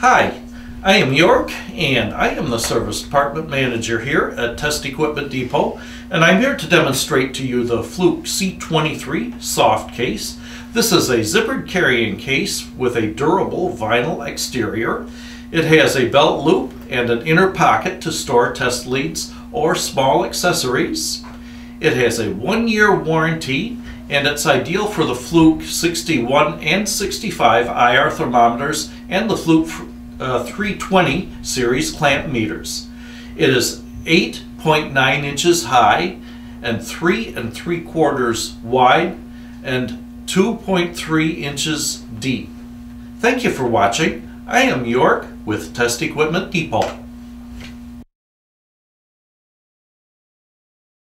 Hi, I am York and I am the Service Department Manager here at Test Equipment Depot, and I'm here to demonstrate to you the Fluke C23 soft case. This is a zippered carrying case with a durable vinyl exterior. It has a belt loop and an inner pocket to store test leads or small accessories. It has a 1-year warranty, and it's ideal for the Fluke 61 and 65 IR thermometers and the Fluke 320 series clamp meters. It is 8.9 inches high and 3 3/4 wide and 2.3 inches deep. Thank you for watching. I am York with Test Equipment Depot.